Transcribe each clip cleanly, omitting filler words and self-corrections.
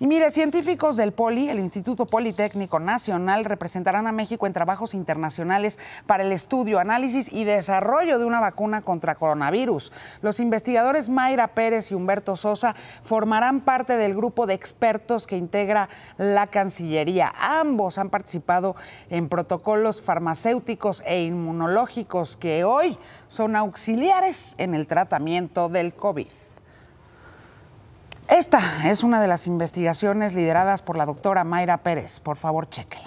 Y mire, científicos del POLI, el Instituto Politécnico Nacional, representarán a México en trabajos internacionales para el estudio, análisis y desarrollo de una vacuna contra coronavirus. Los investigadores Mayra Pérez y Humberto Sosa formarán parte del grupo de expertos que integra la Cancillería. Ambos han participado en protocolos farmacéuticos e inmunológicos que hoy son auxiliares en el tratamiento del COVID. Esta es una de las investigaciones lideradas por la doctora Mayra Pérez. Por favor, chéquela.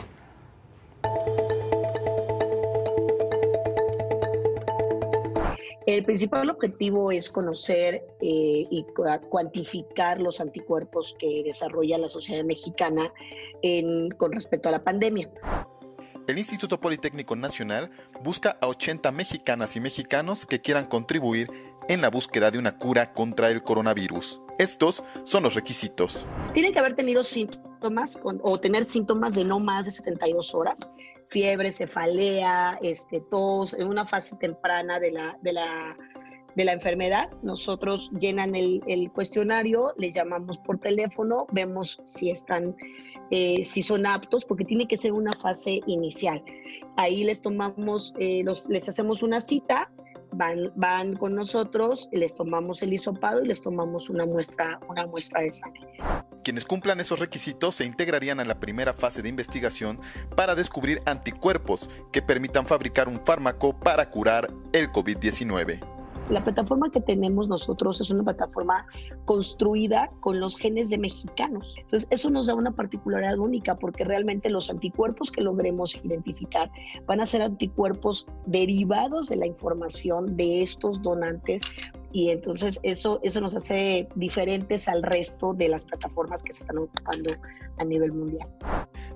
El principal objetivo es conocer y cuantificar los anticuerpos que desarrolla la sociedad mexicana con respecto a la pandemia. El Instituto Politécnico Nacional busca a 80 mexicanas y mexicanos que quieran contribuir en la búsqueda de una cura contra el coronavirus. Estos son los requisitos. Tienen que haber tenido síntomas o tener síntomas de no más de 72 horas, fiebre, cefalea, tos, en una fase temprana de la enfermedad. Nosotros llenan el cuestionario, les llamamos por teléfono, vemos si están, si son aptos, porque tiene que ser una fase inicial. Ahí les tomamos, les hacemos una cita. Van con nosotros, les tomamos el hisopado y les tomamos una muestra de sangre. Quienes cumplan esos requisitos se integrarían a la primera fase de investigación para descubrir anticuerpos que permitan fabricar un fármaco para curar el COVID-19. La plataforma que tenemos nosotros es una plataforma construida con los genes de mexicanos. Entonces, eso nos da una particularidad única porque realmente los anticuerpos que logremos identificar van a ser anticuerpos derivados de la información de estos donantes y entonces eso nos hace diferentes al resto de las plataformas que se están ocupando a nivel mundial.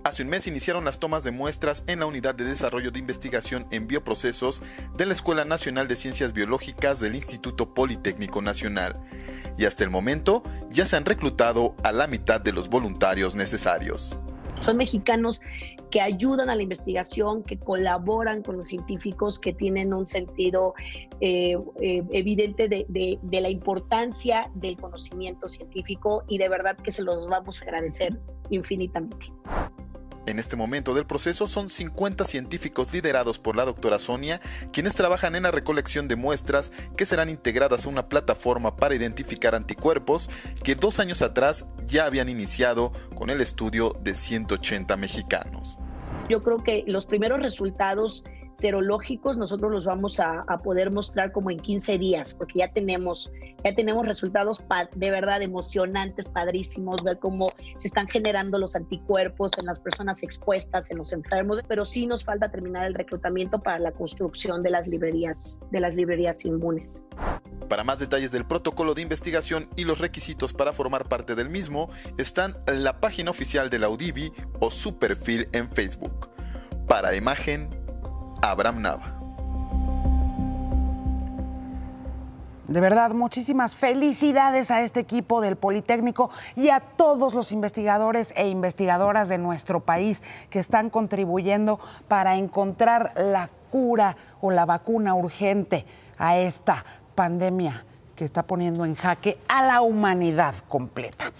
Hace un mes iniciaron las tomas de muestras en la Unidad de Desarrollo de Investigación en Bioprocesos de la Escuela Nacional de Ciencias Biológicas del Instituto Politécnico Nacional. Y hasta el momento ya se han reclutado a la mitad de los voluntarios necesarios. Son mexicanos que ayudan a la investigación, que colaboran con los científicos, que tienen un sentido evidente de la importancia del conocimiento científico y de verdad que se los vamos a agradecer infinitamente. En este momento del proceso son 50 científicos liderados por la doctora Sonia, quienes trabajan en la recolección de muestras que serán integradas a una plataforma para identificar anticuerpos que 2 años atrás ya habían iniciado con el estudio de 180 mexicanos. Yo creo que los primeros resultados serológicos nosotros los vamos a poder mostrar como en 15 días, porque ya tenemos resultados de verdad emocionantes, padrísimos, ver cómo se están generando los anticuerpos en las personas expuestas, en los enfermos, pero sí nos falta terminar el reclutamiento para la construcción de las librerías inmunes. Para más detalles del protocolo de investigación y los requisitos para formar parte del mismo, están en la página oficial de la UDIBI o su perfil en Facebook. Para Imagen, Abraham Nava. De verdad, muchísimas felicidades a este equipo del Politécnico y a todos los investigadores e investigadoras de nuestro país que están contribuyendo para encontrar la cura o la vacuna urgente a esta pandemia que está poniendo en jaque a la humanidad completa.